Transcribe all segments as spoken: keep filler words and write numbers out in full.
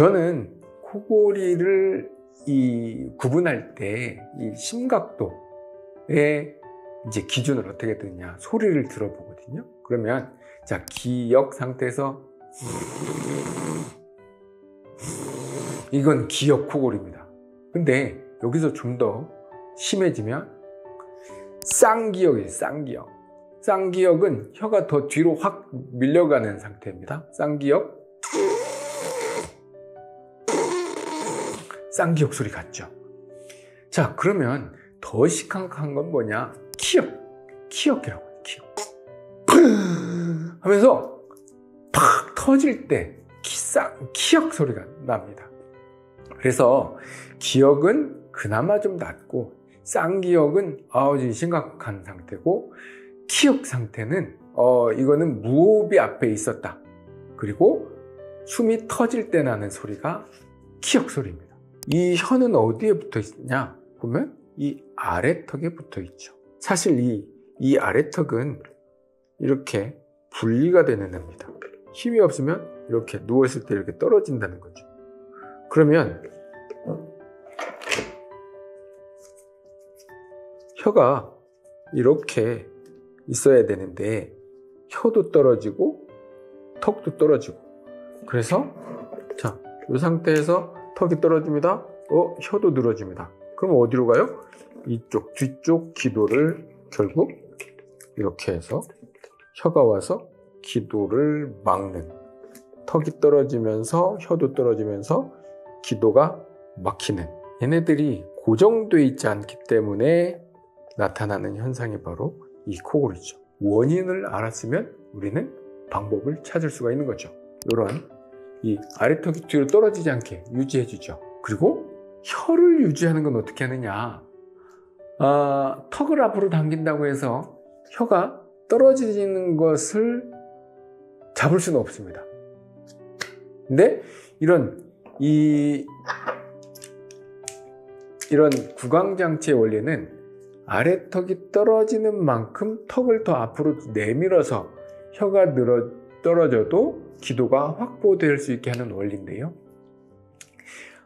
저는 코골이를 이 구분할 때 이 심각도의 이제 기준을 어떻게 드냐, 소리를 들어보거든요. 그러면 자, 기역 상태에서 이건 기역 코골입니다. 근데 여기서 좀 더 심해지면 쌍기역이에요. 쌍기역. 쌍기역은 혀가 더 뒤로 확 밀려가는 상태입니다. 쌍기역. 쌍기역 소리 같죠? 자, 그러면 더 심각한 건 뭐냐? 키역. 키역이라고 해요. 키역. 하면서 팍 터질 때 키쌍, 키역 소리가 납니다. 그래서 기역은 그나마 좀 낮고, 쌍기역은 아주 심각한 상태고, 키역 상태는 어 이거는 무호흡이 앞에 있었다. 그리고 숨이 터질 때 나는 소리가 키역 소리입니다. 이 혀는 어디에 붙어 있냐 보면 이 아래턱에 붙어 있죠. 사실 이, 이 아래턱은 이렇게 분리가 되는 애입니다. 힘이 없으면 이렇게 누워있을 때 이렇게 떨어진다는 거죠. 그러면 혀가 이렇게 있어야 되는데 혀도 떨어지고 턱도 떨어지고, 그래서 자, 이 상태에서 턱이 떨어집니다. 어, 혀도 늘어집니다. 그럼 어디로 가요? 이쪽 뒤쪽 기도를 결국 이렇게 해서 혀가 와서 기도를 막는, 턱이 떨어지면서 혀도 떨어지면서 기도가 막히는, 얘네들이 고정되어 있지 않기 때문에 나타나는 현상이 바로 이 코골이죠. 원인을 알았으면 우리는 방법을 찾을 수가 있는 거죠. 이런 이 아래턱이 뒤로 떨어지지 않게 유지해 주죠. 그리고 혀를 유지하는 건 어떻게 하느냐, 아, 턱을 앞으로 당긴다고 해서 혀가 떨어지는 것을 잡을 수는 없습니다. 근데 이런 이 이런 구강장치의 원리는 아래턱이 떨어지는 만큼 턱을 더 앞으로 내밀어서 혀가 늘어 떨어져도 기도가 확보될 수 있게 하는 원리인데요,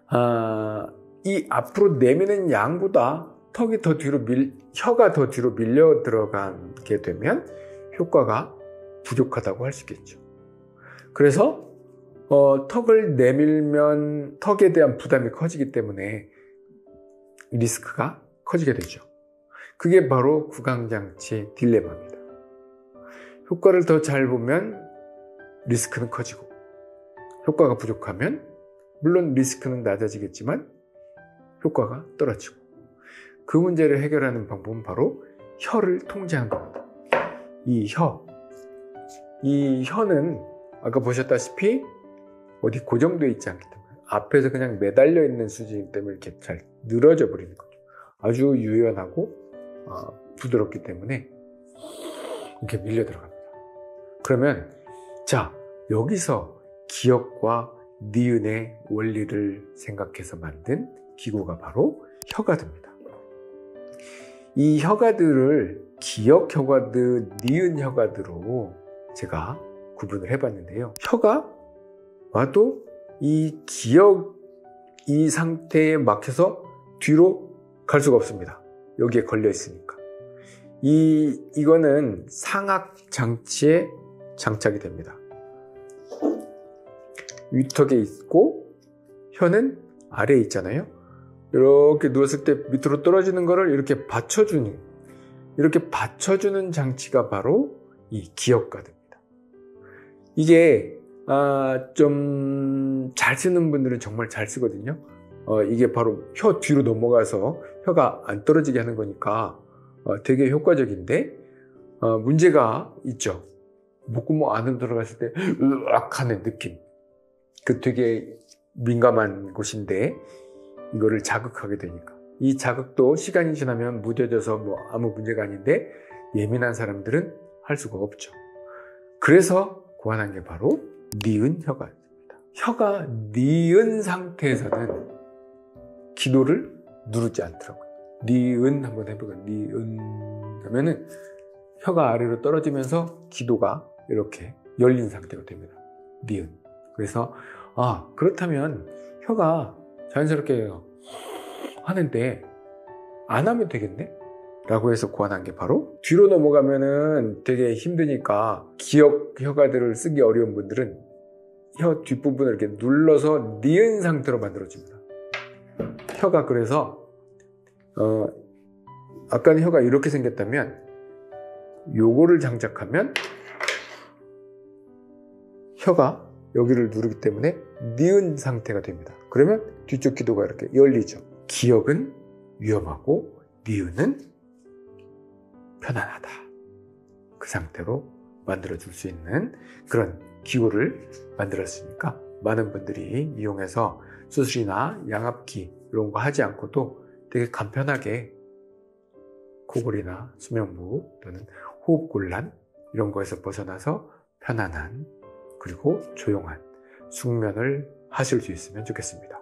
아, 이 앞으로 내미는 양보다 턱이 더 뒤로 밀, 혀가 더 뒤로 밀려 들어가게 되면 효과가 부족하다고 할 수 있겠죠. 그래서 어, 턱을 내밀면 턱에 대한 부담이 커지기 때문에 리스크가 커지게 되죠. 그게 바로 구강장치의 딜레마입니다. 효과를 더 잘 보면 리스크는 커지고, 효과가 부족하면 물론 리스크는 낮아지겠지만 효과가 떨어지고, 그 문제를 해결하는 방법은 바로 혀를 통제하는 겁니다. 이 혀, 이 혀는 아까 보셨다시피 어디 고정되어 있지 않기 때문에 앞에서 그냥 매달려 있는 수준이기 때문에 이렇게 잘 늘어져 버리는 거죠. 아주 유연하고 어, 부드럽기 때문에 이렇게 밀려 들어갑니다. 그러면 자, 여기서 기역과 니은의 원리를 생각해서 만든 기구가 바로 혀가드입니다. 이 혀가드를 기역 혀가드, 니은 혀가드로 제가 구분을 해봤는데요, 혀가 와도 이 기역 이 상태에 막혀서 뒤로 갈 수가 없습니다. 여기에 걸려 있으니까 이 이거는 상악 장치에 장착이 됩니다. 위턱에 있고 혀는 아래에 있잖아요. 이렇게 누웠을 때 밑으로 떨어지는 거를 이렇게 받쳐주는, 이렇게 받쳐주는 장치가 바로 이 기역가드입니다. 이게 아, 좀 잘 쓰는 분들은 정말 잘 쓰거든요. 어, 이게 바로 혀 뒤로 넘어가서 혀가 안 떨어지게 하는 거니까 어, 되게 효과적인데 어, 문제가 있죠. 목구멍 안으로 들어갔을 때 으악 하는 느낌, 그 되게 민감한 곳인데 이거를 자극하게 되니까 이 자극도 시간이 지나면 무뎌져서 뭐 아무 문제가 아닌데 예민한 사람들은 할 수가 없죠. 그래서 고안한 게 바로 니은 혀가 있습니다. 혀가 니은 상태에서는 기도를 누르지 않더라고요. 니은 한번 해볼까요? 니은 하면은 혀가 아래로 떨어지면서 기도가 이렇게 열린 상태가 됩니다. 니은. 그래서 아, 그렇다면 혀가 자연스럽게 하는데 안 하면 되겠네? 라고 해서 고안한 게 바로, 뒤로 넘어가면은 되게 힘드니까 기역 혀가들을 쓰기 어려운 분들은 혀 뒷부분을 이렇게 눌러서 니은 상태로 만들어줍니다. 혀가 그래서 어, 아까는 혀가 이렇게 생겼다면 요거를 장착하면 혀가 여기를 누르기 때문에 니은 상태가 됩니다. 그러면 뒤쪽 기도가 이렇게 열리죠. 기역은 위험하고 니은은 편안하다. 그 상태로 만들어줄 수 있는 그런 기구를 만들었으니까 많은 분들이 이용해서 수술이나 양압기 이런 거 하지 않고도 되게 간편하게 코골이나 수면무호 또는 호흡곤란 이런 거에서 벗어나서 편안한 그리고 조용한 숙면을 하실 수 있으면 좋겠습니다.